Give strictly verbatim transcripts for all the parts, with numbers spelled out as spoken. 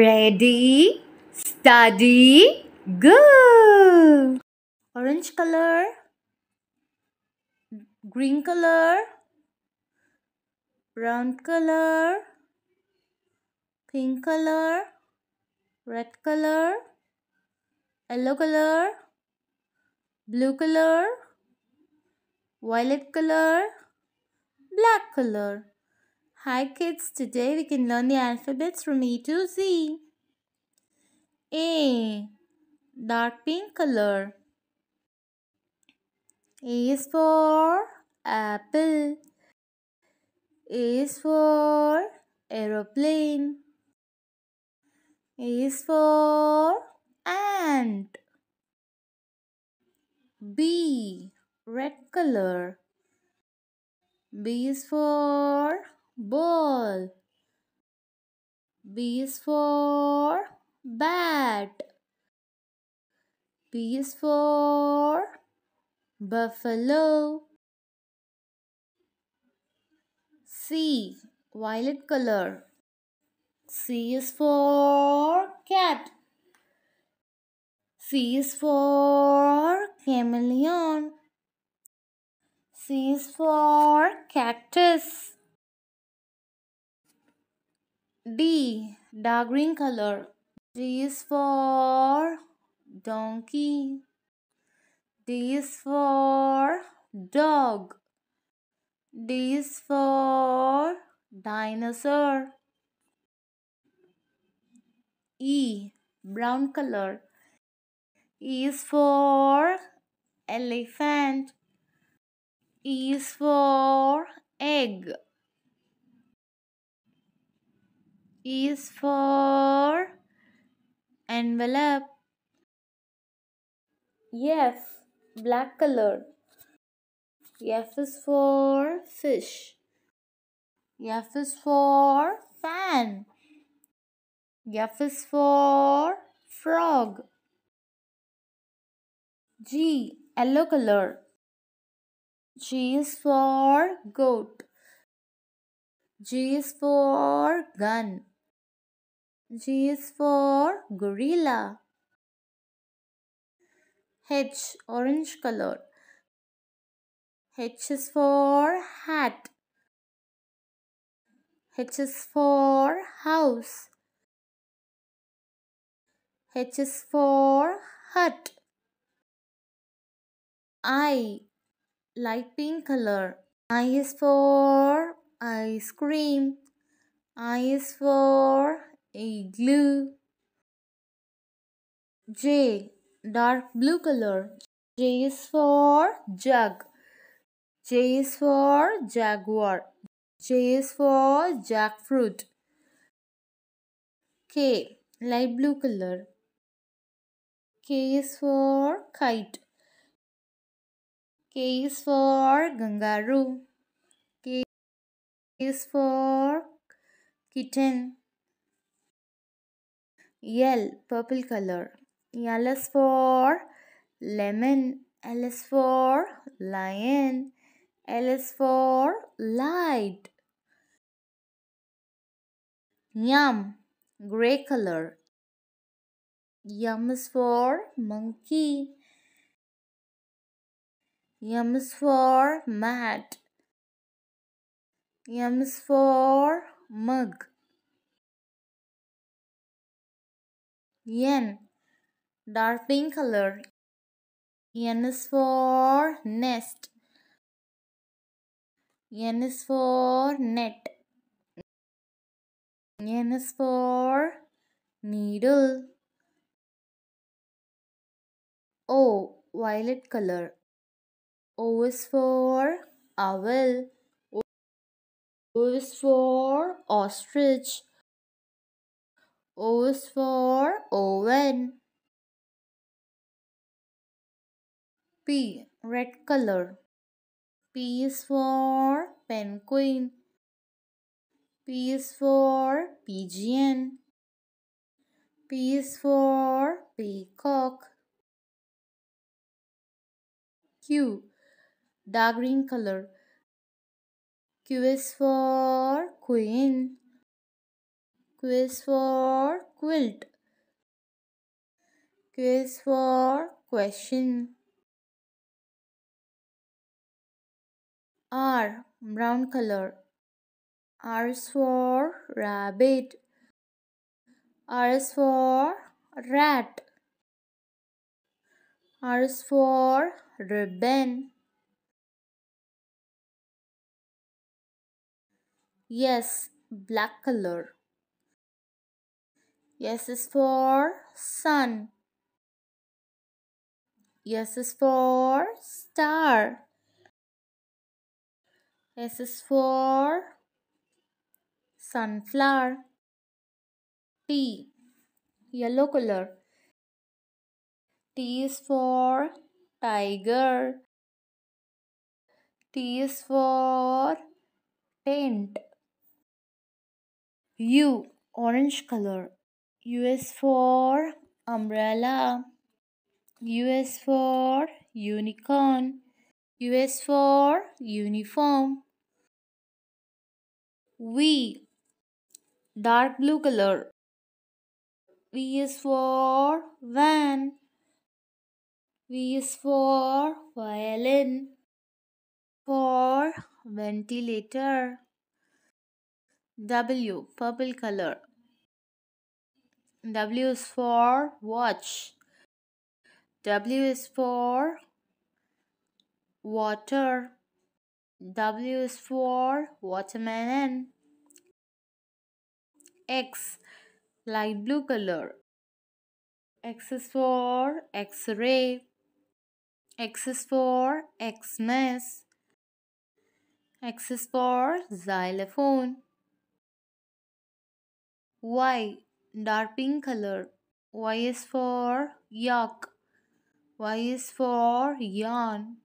Ready, study, go. Orange color, green color, brown color, pink color, red color, yellow color, blue color, violet color, black color. Hi kids, today we can learn the alphabets from A to Z. A. Dark pink color. A is for apple. A is for aeroplane. A is for ant. B. Red color. B is for ball. B is for bat. B is for buffalo. C. Violet color. C is for cat. C is for chameleon. C is for cactus. D. Dark green color. D is for donkey. D is for dog. D is for dinosaur. E. Brown color. E is for elephant. E is for egg. E is for envelope. F. Black color. F is for fish. F is for fan. F is for frog. G. Yellow color. G is for goat. G is for gun. G is for gorilla. H. Orange color. H is for hat. H is for house. H is for hut. I. Light pink color. I is for ice cream. I is for igloo. J. Dark blue color. J is for jug. J is for jaguar. J is for jackfruit. K. Light blue color. K is for kite. K is for kangaroo. K is for kitten. L. Purple color. L is for lemon. L is for lion. L is for light. Yum. Gray color. Yum is for monkey. Yum is for mat. Yum is for mug. N. Dark pink color. N is for nest. N is for net. N is for needle. O. Violet color. O is for owl. O is for ostrich. O is for oven. P. Red color. P is for penguin. P is for pigeon. P is for peacock. Q. Dark green color. Q is for queen. Quiz for quilt. Quiz for question. R, brown color. R is for rabbit. R is for rat. R is for ribbon. Yes, black color. S is for sun. S is for star. S is for sunflower. T, yellow color. T is for tiger. T is for tent. U, orange color. U is for umbrella. U is for unicorn. U is for uniform. V, dark blue color. V is for van. V is for violin. For ventilator. W, purple color. W is for watch. W is for water. W is for watermelon. X, light blue color. X is for X-ray. X is for Xmas. X is for xylophone. Y, dark pink color. Y is for yak. Y is for yarn.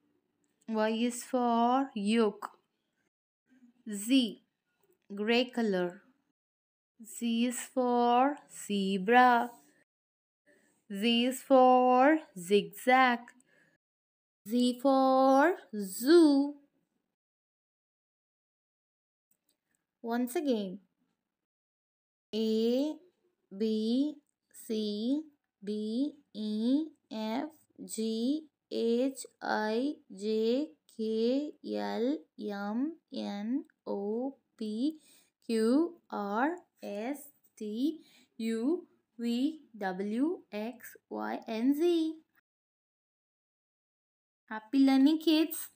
Y is for yolk. Z, gray color. Z is for zebra. Z is for zigzag. Z for zoo. Once again. A, B, C, D, E, F, G, H, I, J, K, L, M, N, O, P, Q, R, S, T, U, V, W, X, Y, and Z. Happy learning, kids!